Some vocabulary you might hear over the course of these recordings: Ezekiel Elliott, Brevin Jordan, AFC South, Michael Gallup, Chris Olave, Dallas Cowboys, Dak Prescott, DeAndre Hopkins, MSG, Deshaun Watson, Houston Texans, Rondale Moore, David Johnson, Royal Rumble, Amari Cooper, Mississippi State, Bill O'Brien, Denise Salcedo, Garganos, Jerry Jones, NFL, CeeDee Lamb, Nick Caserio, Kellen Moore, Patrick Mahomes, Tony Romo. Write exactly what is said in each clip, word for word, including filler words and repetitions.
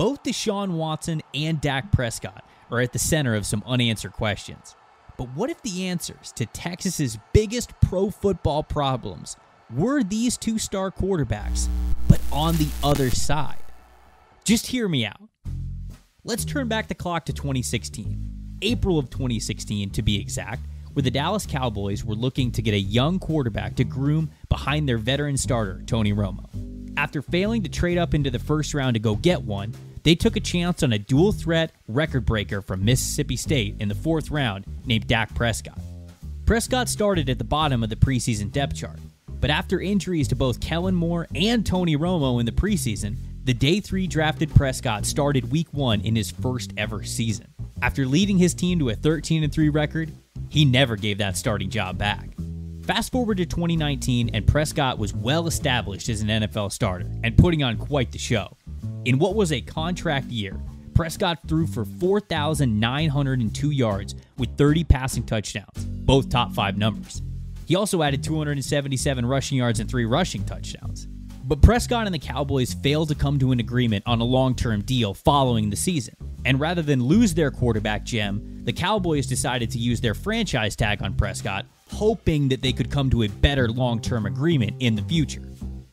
Both Deshaun Watson and Dak Prescott are at the center of some unanswered questions. But what if the answers to Texas's biggest pro football problems were these two star quarterbacks, but on the other side? Just hear me out. Let's turn back the clock to twenty sixteen, April of twenty sixteen to be exact, where the Dallas Cowboys were looking to get a young quarterback to groom behind their veteran starter, Tony Romo. After failing to trade up into the first round to go get one, they took a chance on a dual-threat record-breaker from Mississippi State in the fourth round named Dak Prescott. Prescott started at the bottom of the preseason depth chart, but after injuries to both Kellen Moore and Tony Romo in the preseason, the day three drafted Prescott started week one in his first ever season. After leading his team to a thirteen and three record, he never gave that starting job back. Fast forward to twenty nineteen, and Prescott was well established as an N F L starter and putting on quite the show. In what was a contract year, Prescott threw for four thousand nine hundred two yards with thirty passing touchdowns, both top five numbers. He also added two hundred seventy-seven rushing yards and three rushing touchdowns. But Prescott and the Cowboys failed to come to an agreement on a long-term deal following the season, and rather than lose their quarterback gem, the Cowboys decided to use their franchise tag on Prescott, hoping that they could come to a better long-term agreement in the future.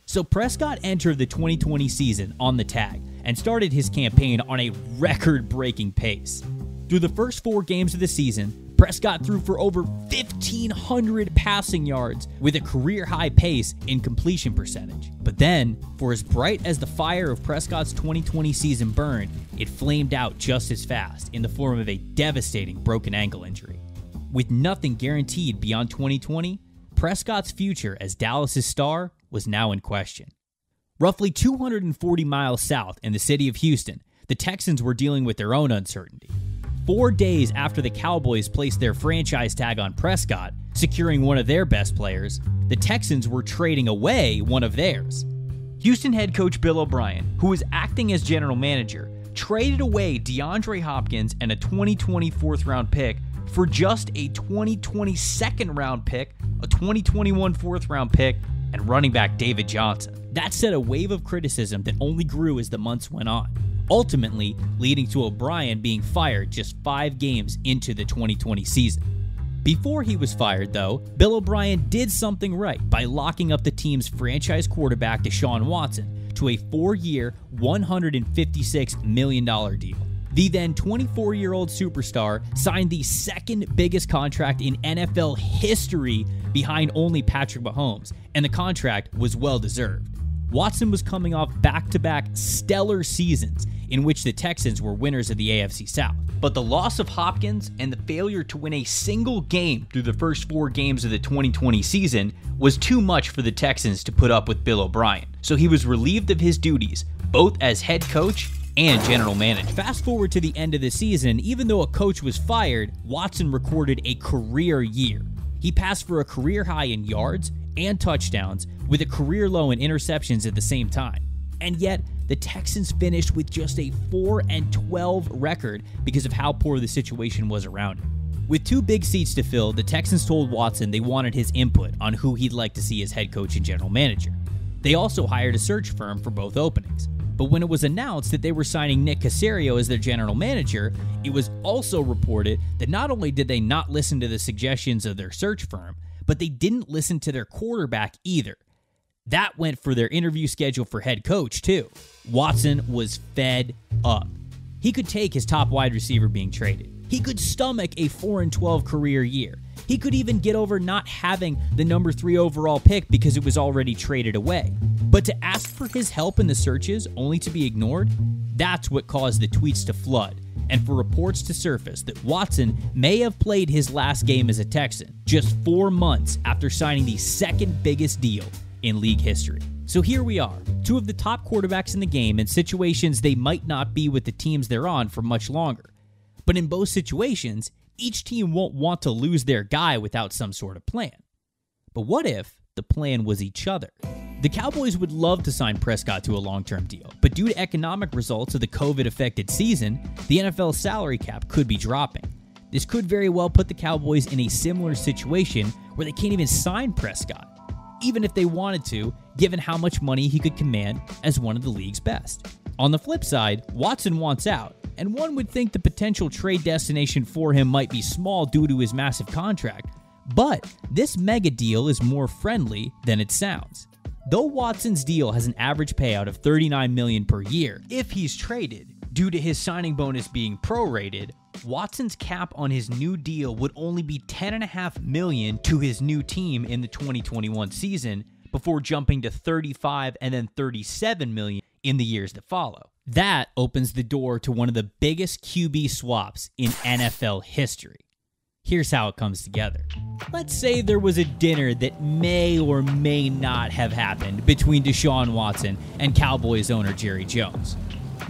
So Prescott entered the twenty twenty season on the tag and started his campaign on a record-breaking pace. Through the first four games of the season, Prescott threw for over fifteen hundred passing yards with a career-high pace in completion percentage. But then, for as bright as the fire of Prescott's twenty twenty season burned, it flamed out just as fast in the form of a devastating broken ankle injury. With nothing guaranteed beyond twenty twenty, Prescott's future as Dallas' star was now in question. Roughly two hundred forty miles south in the city of Houston, the Texans were dealing with their own uncertainty. Four days after the Cowboys placed their franchise tag on Prescott, securing one of their best players, the Texans were trading away one of theirs. Houston head coach Bill O'Brien, who was acting as general manager, traded away DeAndre Hopkins and a twenty twenty fourth round pick for just a twenty twenty second round pick, a twenty twenty-one fourth round pick, and running back David Johnson. That set a wave of criticism that only grew as the months went on, ultimately leading to O'Brien being fired just five games into the twenty twenty season. Before he was fired, though, Bill O'Brien did something right by locking up the team's franchise quarterback Deshaun Watson to a four-year, one hundred fifty-six million dollar deal. The then twenty-four-year-old superstar signed the second biggest contract in N F L history behind only Patrick Mahomes, and the contract was well-deserved. Watson was coming off back-to-back stellar seasons in which the Texans were winners of the A F C South. But the loss of Hopkins and the failure to win a single game through the first four games of the twenty twenty season was too much for the Texans to put up with Bill O'Brien, so he was relieved of his duties, both as head coach and general manager. Fast forward to the end of the season, even though a coach was fired, Watson recorded a career year. He passed for a career high in yards and touchdowns with a career low in interceptions at the same time. And yet, the Texans finished with just a four and twelve record because of how poor the situation was around him. With two big seats to fill, the Texans told Watson they wanted his input on who he'd like to see as head coach and general manager. They also hired a search firm for both openings. But when it was announced that they were signing Nick Caserio as their general manager, it was also reported that not only did they not listen to the suggestions of their search firm, but they didn't listen to their quarterback either. That went for their interview schedule for head coach, too. Watson was fed up. He could take his top wide receiver being traded. He could stomach a four and twelve career year. He could even get over not having the number three overall pick because it was already traded away. But to ask for his help in the searches only to be ignored, that's what caused the tweets to flood and for reports to surface that Watson may have played his last game as a Texan just four months after signing the second biggest deal in league history. So here we are, two of the top quarterbacks in the game in situations they might not be with the teams they're on for much longer. But in both situations, each team won't want to lose their guy without some sort of plan. But what if the plan was each other? The Cowboys would love to sign Prescott to a long-term deal, but due to economic results of the COVID-affected season, the N F L salary cap could be dropping. This could very well put the Cowboys in a similar situation where they can't even sign Prescott, even if they wanted to, given how much money he could command as one of the league's best. On the flip side, Watson wants out, and one would think the potential trade destination for him might be small due to his massive contract, but this mega deal is more friendly than it sounds. Though Watson's deal has an average payout of thirty-nine million dollars per year, if he's traded, due to his signing bonus being prorated, Watson's cap on his new deal would only be ten point five million dollars to his new team in the twenty twenty-one season, before jumping to thirty-five and then thirty-seven million dollars in the years that follow. That opens the door to one of the biggest Q B swaps in N F L history. Here's how it comes together. Let's say there was a dinner that may or may not have happened between Deshaun Watson and Cowboys owner Jerry Jones.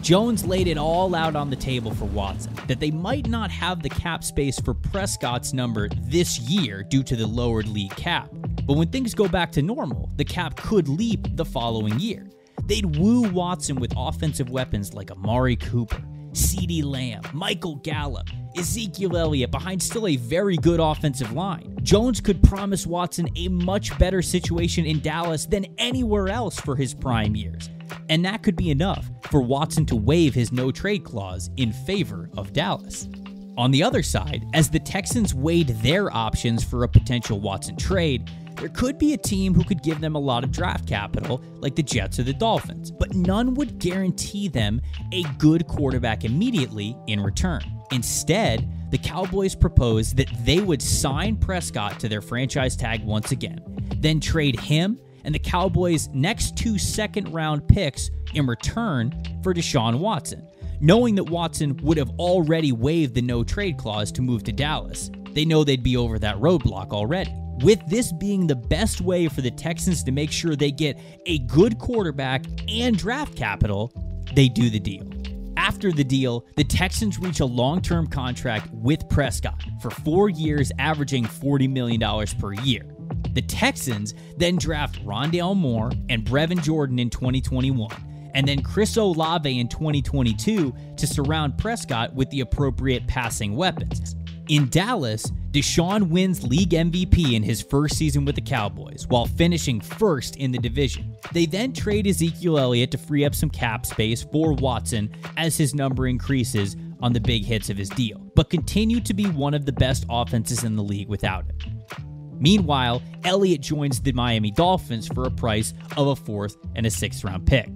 Jones laid it all out on the table for Watson, that they might not have the cap space for Prescott's number this year due to the lowered league cap. But when things go back to normal, the cap could leap the following year. They'd woo Watson with offensive weapons like Amari Cooper, CeeDee Lamb, Michael Gallup, Ezekiel Elliott behind still a very good offensive line. Jones could promise Watson a much better situation in Dallas than anywhere else for his prime years, and that could be enough for Watson to waive his no-trade clause in favor of Dallas. On the other side, as the Texans weighed their options for a potential Watson trade, there could be a team who could give them a lot of draft capital, like the Jets or the Dolphins, but none would guarantee them a good quarterback immediately in return. Instead, the Cowboys proposed that they would sign Prescott to their franchise tag once again, then trade him and the Cowboys' next two second-round picks in return for Deshaun Watson, knowing that Watson would have already waived the no-trade clause to move to Dallas. They know they'd be over that roadblock already. With this being the best way for the Texans to make sure they get a good quarterback and draft capital, they do the deal. After the deal, the Texans reach a long-term contract with Prescott for four years, averaging forty million dollars per year. The Texans then draft Rondale Moore and Brevin Jordan in twenty twenty-one, and then Chris Olave in twenty twenty-two to surround Prescott with the appropriate passing weapons. In Dallas, Deshaun wins league M V P in his first season with the Cowboys, while finishing first in the division. They then trade Ezekiel Elliott to free up some cap space for Watson as his number increases on the big hits of his deal, but continue to be one of the best offenses in the league without it. Meanwhile, Elliott joins the Miami Dolphins for a price of a fourth and a sixth round pick.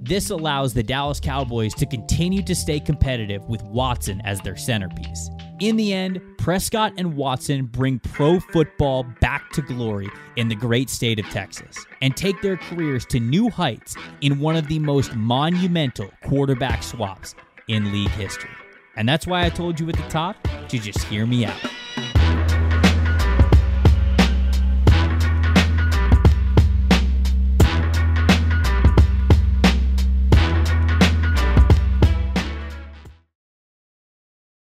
This allows the Dallas Cowboys to continue to stay competitive with Watson as their centerpiece. In the end, Prescott and Watson bring pro football back to glory in the great state of Texas and take their careers to new heights in one of the most monumental quarterback swaps in league history. And that's why I told you at the top to just hear me out.